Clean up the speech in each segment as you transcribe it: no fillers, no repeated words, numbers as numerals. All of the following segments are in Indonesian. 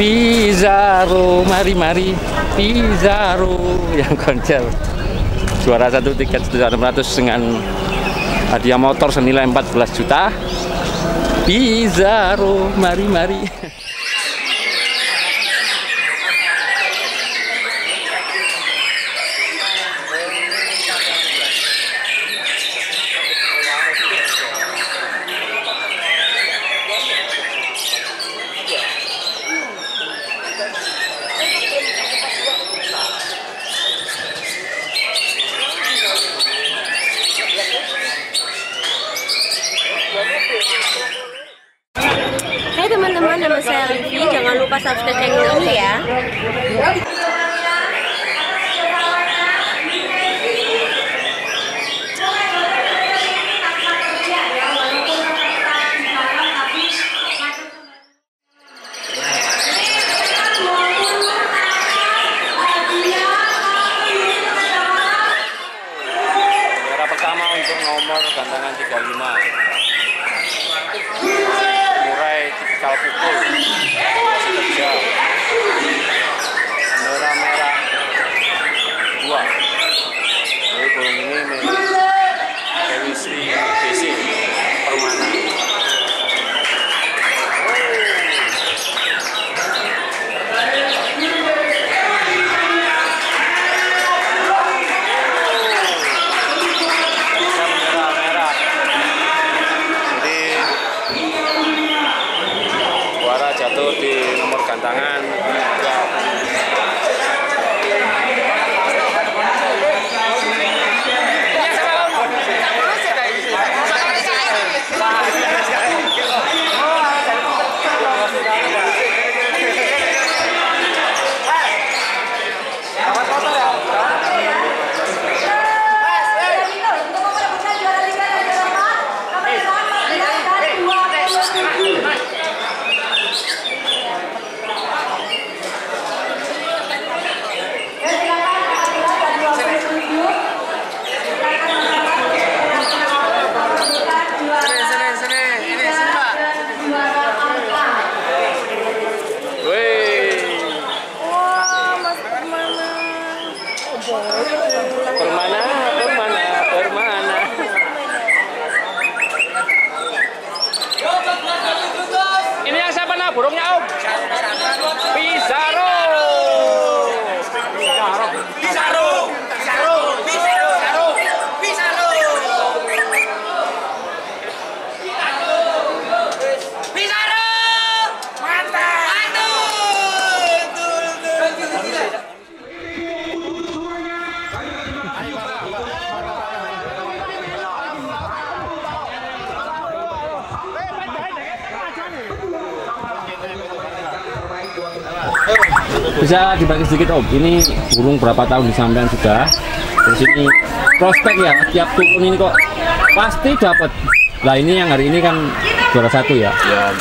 Pizarro, mari-mari Pizarro yang konser juara satu tiket 1.600 dengan hadiah motor senilai 14 juta. Pizarro, mari-mari. Hai teman-teman, nama saya Livi. Jangan lupa subscribe channel ini ya. Juara pertama untuk nomor gantangan 35. Kalau pukul masih terjal merah merah 2. Jadi burung ini memang chemistry basic permana. Jatuh di nomor gantangan 1.600. Bisa dibagi sedikit Om, ini burung berapa tahun disampean sudah? Terus ini prospek ya, tiap turun ini kok pasti dapat. Lah ini yang hari ini kan juara satu ya.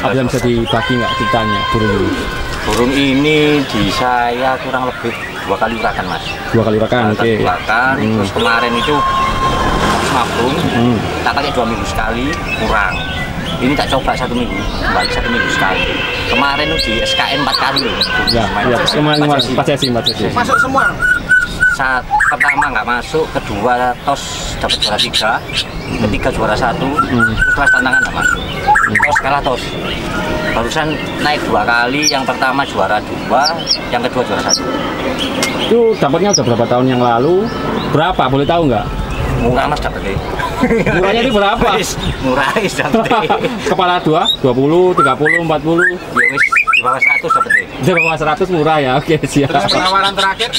Apa yang bisa dibagi nggak ceritanya burung ini? Burung ini di saya kurang lebih 2 kali urakan Mas. 2 kali urakan, oke. Terus kemarin itu 50, katanya 2 minggu sekali kurang. Ini tak coba 1 minggu, balik 1 minggu sekali. Kemarin di SKN 4 kali loh. Ya, kemarin empat sesi. Masuk semua. Saat pertama nggak masuk, kedua tos dapat juara 3, ketiga juara 1, terus kelas tantangan nggak masuk. Tos kalah tos. Barusan naik 2 kali, yang pertama juara 2, yang kedua juara 1. Itu dapatnya udah berapa tahun yang lalu? Berapa? Boleh tahu nggak? Murah Mas dapetnya. Murahnya itu berapa? Murais dapetnya. Kepala 2, 20, 30, 40. Ya wis, di bawah 100 dapetnya. Di bawah 100 murah ya, oke siap. Terus penawaran terakhir?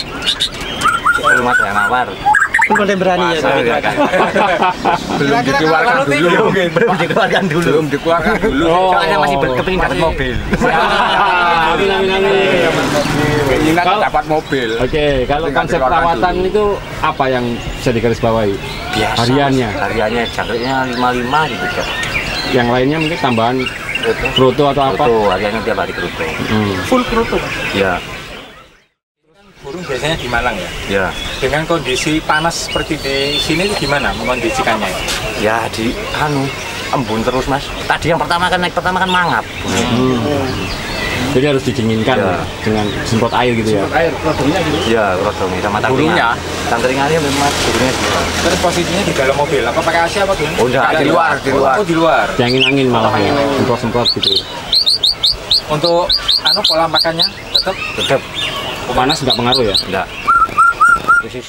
Belum ada yang nawar. Belum berani ya. Belum dikeluarkan dulu. Soalnya masih kepingin dapat mobil. Amin. Dapat mobil. Oke, kalau konsep perawatan itu apa yang bisa digarisbawahi? Hariannya. Hariannya jangkanya 55 gitu kan. Yang lainnya mungkin tambahan kroto atau apa? Kroto, hariannya tiap hari kroto. Full kroto. Iya. Burung biasanya di Malang ya? Ya. Dengan kondisi panas seperti di sini itu gimana mengkondisikannya? Ya di embun terus Mas. Tadi yang pertama kan naik mangap. Jadi harus didinginkan ya, dengan semprot air gitu ya. Semprot air, rodongnya gitu. Iya, rodongnya sama tangkringannya. Tangkringannya memang burungnya gitu. Terus posisinya di dalam mobil apa pakai AC apa gimana? Oh, enggak, di luar, di luar. Oh, di luar. Angin-angin malah ya. Semprot-semprot gitu. Untuk anu pola makannya tetap panas enggak pengaruh ya? Enggak. Persis.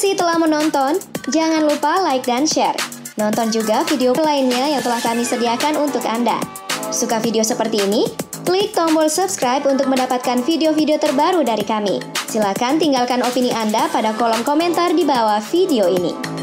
kasih telah menonton, jangan lupa like dan share. Nonton juga video lainnya yang telah kami sediakan untuk Anda. Suka video seperti ini? Klik tombol subscribe untuk mendapatkan video-video terbaru dari kami. Silakan tinggalkan opini Anda pada kolom komentar di bawah video ini.